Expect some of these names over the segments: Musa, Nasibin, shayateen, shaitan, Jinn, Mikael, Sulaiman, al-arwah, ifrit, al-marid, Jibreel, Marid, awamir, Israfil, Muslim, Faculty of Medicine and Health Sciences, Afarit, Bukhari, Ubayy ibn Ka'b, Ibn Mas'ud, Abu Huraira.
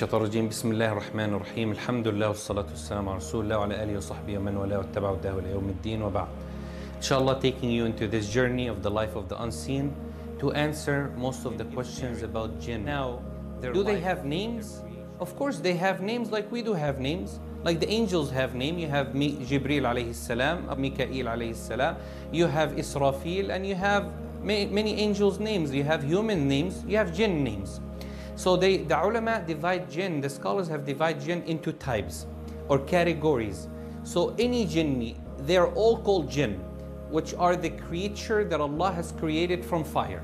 الشيطان الرجيم بسم الله الرحمن الرحيم الحمد لله والصلاة والسلام على رسول الله وعلى آله وصحبه ومن والاه واتبعوا الدعوة إلى يوم الدين وبعد. Inshallah, taking you into this journey of the life of the unseen to answer most of the questions about jinn. Now, do they have names? Of course they have names, like we do have names. Like the angels have names. You have Jibreel alayhi salam, Mikael alayhi salam, you have Israfil, and you have many angels' names. You have human names, you have jinn names. So the ulama divide jinn, the scholars have divided jinn into types or categories. So any jinni, they are all called jinn, which are the creature that Allah has created from fire.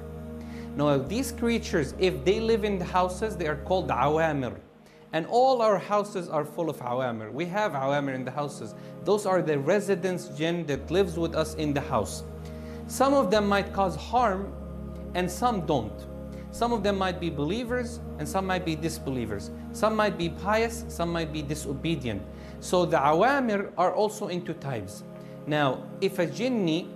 Now these creatures, if they live in the houses, they are called awamir. And all our houses are full of awamir. We have awamir in the houses. Those are the residence jinn that lives with us in the house. Some of them might cause harm and some don't. Some of them might be believers and some might be disbelievers. Some might be pious, some might be disobedient. So the awamir are also into types. Now, if a jinni,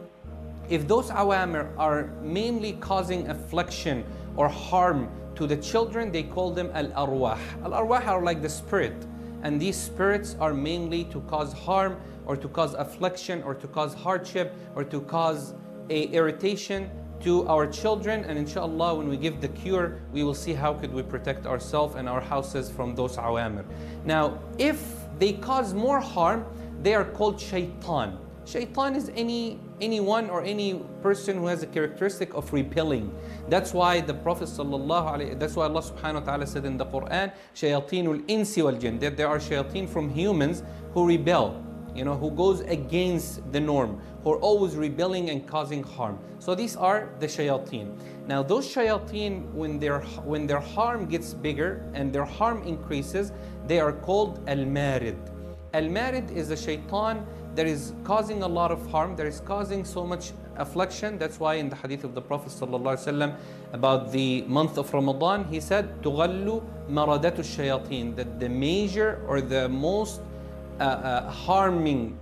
if those awamir are mainly causing affliction or harm to the children, they call them al-arwah. Al-arwah are like the spirit, and these spirits are mainly to cause harm or to cause affliction or to cause hardship or to cause irritation to our children. And inshallah, when we give the cure, we will see how could we protect ourselves and our houses from those awamir. Now, if they cause more harm, they are called shaitan. Shaitan is anyone or any person who has a characteristic of repelling. That's why the Prophet that's why Allah subhanahu wa ta'ala said in the Quran, shayatinul insi wal jinn, that there are shayateen from humans who rebel, who goes against the norm, who are always rebelling and causing harm. So these are the shayateen. Now those shayateen, when their harm gets bigger and their harm increases, they are called al-marid. Al-marid is a shaitan that is causing a lot of harm, that is causing so much affliction. That's why in the hadith of the Prophet ﷺ about the month of Ramadan, he said, تُغَلُّ مَرَدَةُ الشَّيَاطِينَ, that the major or the most harming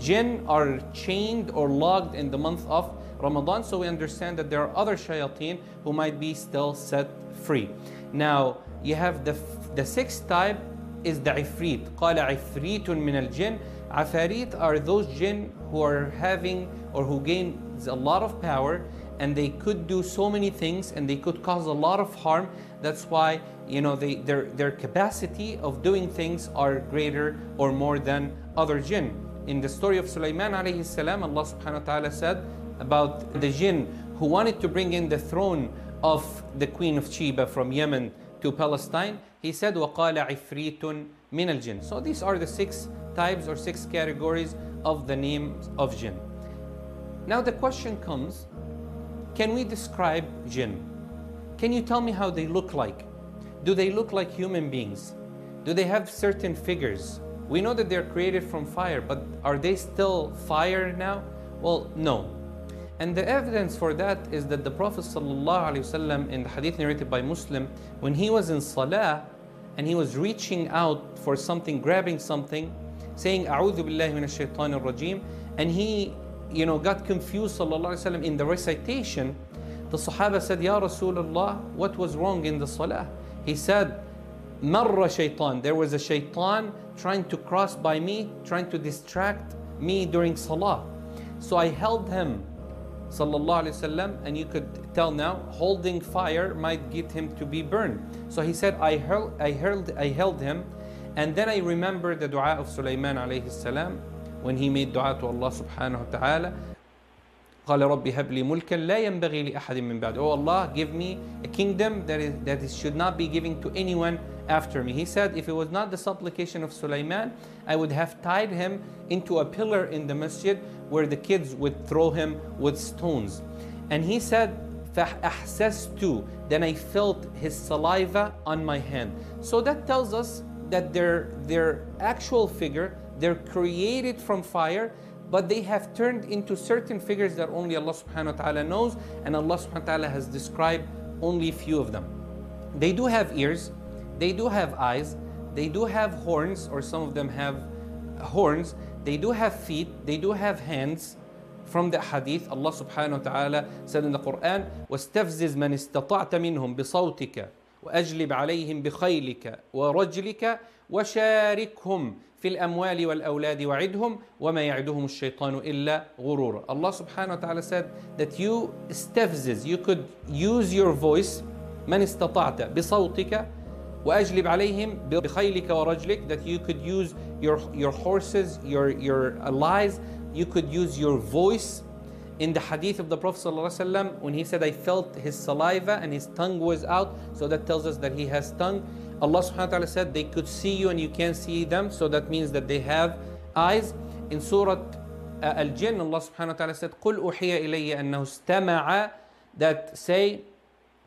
jinn are chained or logged in the month of Ramadan. So we understand that there are other shayateen who might be still set free. Now you have the sixth type is the ifrit. قَالَ عِفْرِيتٌ مِنَ الْجِنِّ. Afarit are those jinn who are having or who gains a lot of power, and they could do so many things and they could cause a lot of harm. That's why their capacity of doing things are greater or more than other jinn. In the story of Sulaiman alayhi salam, Allah subhanahu wa ta'ala said about the jinn who wanted to bring in the throne of the Queen of Sheba from Yemen to Palestine. He said, وَقَالَ عِفْرِيتٌ مِنَ الْجِنِّ. So these are the six types or six categories of the names of jinn. Now the question comes, can we describe jinn? Can you tell me how they look like? Do they look like human beings? Do they have certain figures? We know that they're created from fire, but are they still fire now? Well, no. And the evidence for that is that the Prophet ﷺ, in the hadith narrated by Muslim, when he was in salah and he was reaching out for something, grabbing something, saying A'udhu billahi minash shaitanir rajim, and he got confused ﷺ in the recitation, the Sahaba said, Ya Rasulullah, what was wrong in the salah? He said, Marra shaitan, there was a shaitan trying to cross by me, trying to distract me during salah. So I held him, sallallahu alayhi wasallam, and you could tell now, holding fire might get him to be burned. So he said, I held him, and then I remembered the dua of Sulaiman alayhi salam when he made dua to Allah subhanahu wa ta'ala. قال ربي هب لي ملكا لا ينبغي لأحد من بعد. Oh Allah, give me a kingdom that should not be given to anyone after me. He said, if it was not the supplication of Sulaiman, I would have tied him into a pillar in the masjid where the kids would throw him with stones. And he said, فَأَحْسَسْتُ, then I felt his saliva on my hand. So that tells us that their actual figure, they're created from fire, but they have turned into certain figures that only Allah subhanahu wa ta'ala knows, and Allah subhanahu wa ta'ala has described only few of them. They do have ears, they do have eyes, they do have horns, or some of them have horns, they do have feet, they do have hands. From the hadith, Allah subhanahu wa ta'ala said in the Quran, وَاسْتَفْزِزْ مَنِ اسْتَطَعْتَ مِنْهُمْ بِصَوْتِكَ وأجلب عليهم بخيلك ورجلك وشاركهم في الأموال والأولاد وعدهم وما يعدهم الشيطان إلا غرورا. Allah subhanahu wa ta'ala said that you استفزز, you could use your voice, من استطعت بصوتك, وأجلب عليهم بخيلك ورجلك, that you could use your horses, your allies, you could use your voice. In the hadith of the Prophet ﷺ, when he said, I felt his saliva and his tongue was out, so that tells us that he has tongue. Allah subhanahu wa ta'ala said, they could see you and you can't see them, so that means that they have eyes. In Surah Al-Jinn, Allah subhanahu wa ta'ala said, قُلْ أُحِيَ إِلَيَّ أَنَّهُ اسْتَمَعَ, that say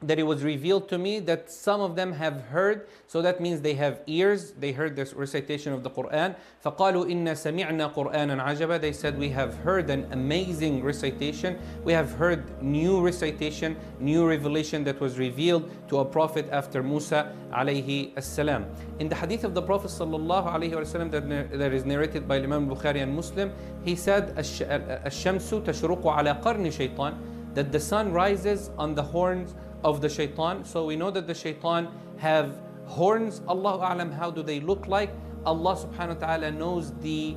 that it was revealed to me that some of them have heard, so that means they have ears, they heard this recitation of the Quran. فَقَالُوا إِنَّا سَمِعْنَا قُرْآنًا عَجَبًا, they said, we have heard an amazing recitation, we have heard new recitation, new revelation that was revealed to a prophet after Musa alayhi as-salam. In the hadith of the Prophet sallallahu alayhi wa sallam that is narrated by Imam Bukhari and Muslim, he said, الشَّمْسُ تَشْرُقُ عَلَى قَرْنِ شَيْطَانٍ, that the sun rises on the horns of the shaitan. So we know that the shaitan have horns. Allahu a'lam, how do they look like? Allah subhanahu wa ta'ala knows the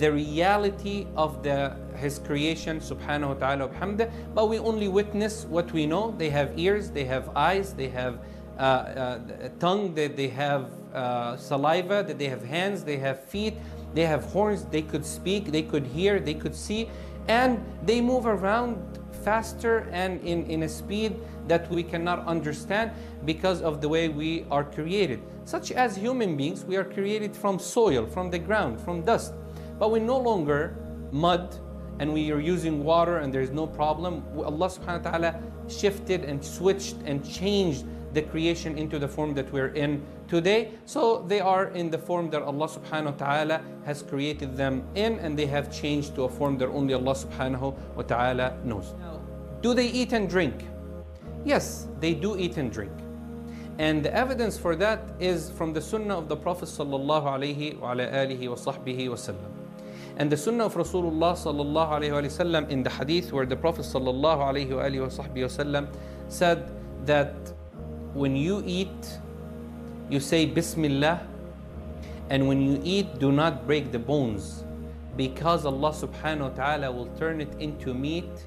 reality of his creation subhanahu wa ta'ala bihamdah, but we only witness what we know. They have ears, they have eyes, they have tongue, they have saliva, that they have hands, they have feet, they have horns, they could speak, they could hear, they could see, and they move around faster and in a speed that we cannot understand because of the way we are created. Such as human beings, we are created from soil, from the ground, from dust, but we're no longer mud and we are using water and there's no problem. Allah subhanahu wa ta'ala shifted and switched and changed the creation into the form that we're in today. So they are in the form that Allah subhanahu wa ta'ala has created them in, and they have changed to a form that only Allah subhanahu wa ta'ala knows. Now, do they eat and drink? Yes, they do eat and drink. And the evidence for that is from the sunnah of the Prophet sallallahu alayhi wa alihi wa sahbihi wa sallam. And the sunnah of Rasulullah sallallahu alayhi wa sallam in the hadith where the Prophet sallallahu alayhi wa alihi wa sahbihi wa sallam said that when you eat, you say Bismillah, and when you eat, do not break the bones, because Allah subhanahu wa ta'ala will turn it into meat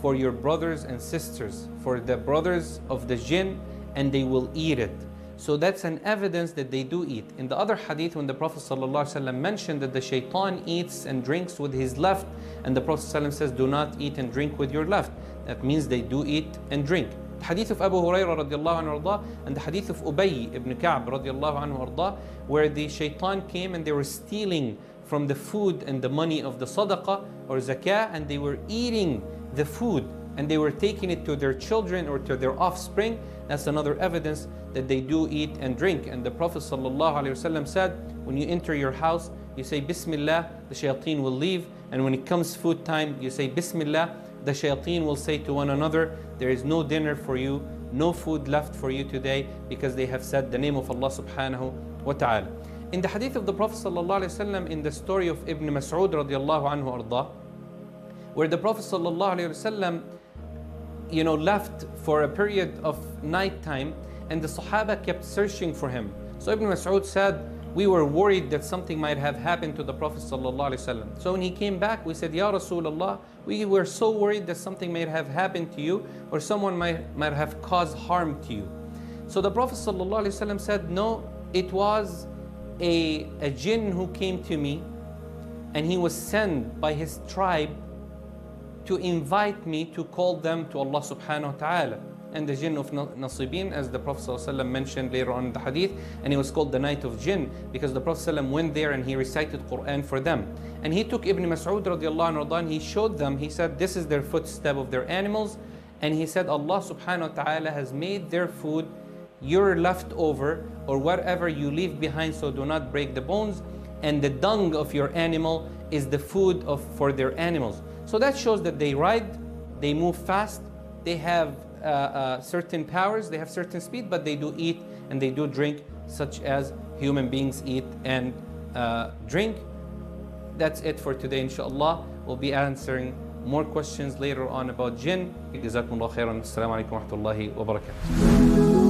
for your brothers and sisters, for the brothers of the jinn, and they will eat it. So that's an evidence that they do eat. In the other hadith, when the Prophet ﷺ mentioned that the shaitan eats and drinks with his left, and the Prophet ﷺ says, do not eat and drink with your left, that means they do eat and drink. The hadith of Abu Huraira radiallahu anhu arda, and the hadith of Ubayy ibn Ka'b radiallahu anhu arda, where the shaitan came and they were stealing from the food and the money of the sadaqah or zakah, and they were eating the food and they were taking it to their children or to their offspring. That's another evidence that they do eat and drink. And the Prophet ﷺ said, when you enter your house, you say Bismillah, the shayateen will leave, and when it comes food time, you say Bismillah. The shayateen will say to one another, there is no dinner for you, no food left for you today, because they have said the name of Allah subhanahu wa ta'ala. In the hadith of the Prophet sallallahu alayhi wa sallam, in the story of Ibn Mas'ud radiallahu anhu arda, where the Prophet sallallahu alayhi wa sallam, left for a period of night time, and the Sahaba kept searching for him. So Ibn Mas'ud said, we were worried that something might have happened to the Prophet ﷺ. So when he came back, we said, Ya Rasulullah, we were so worried that something might have happened to you, or someone might have caused harm to you. So the Prophet ﷺ said, no, it was a jinn who came to me, and he was sent by his tribe to invite me to call them to Allah subhanahu wa ta'ala. And the jinn of Nasibin, as the Prophet ﷺ mentioned later on in the hadith, and it was called the night of jinn because the Prophet ﷺ went there and he recited Quran for them. And he took Ibn Mas'ud radiallahu anhu, and he showed them, he said, this is their footstep of their animals, and he said, Allah subhanahu wa ta'ala has made their food your leftover or whatever you leave behind, so do not break the bones, and the dung of your animal is the food for their animals. So that shows that they ride, they move fast, they have certain powers, they have certain speed, but they do eat and they do drink, such as human beings eat and drink. That's it for today, inshallah. We'll be answering more questions later on about jinn. Jazakumullah khairan. Assalamu alaikum wa rahmatullahi wa barakatuh.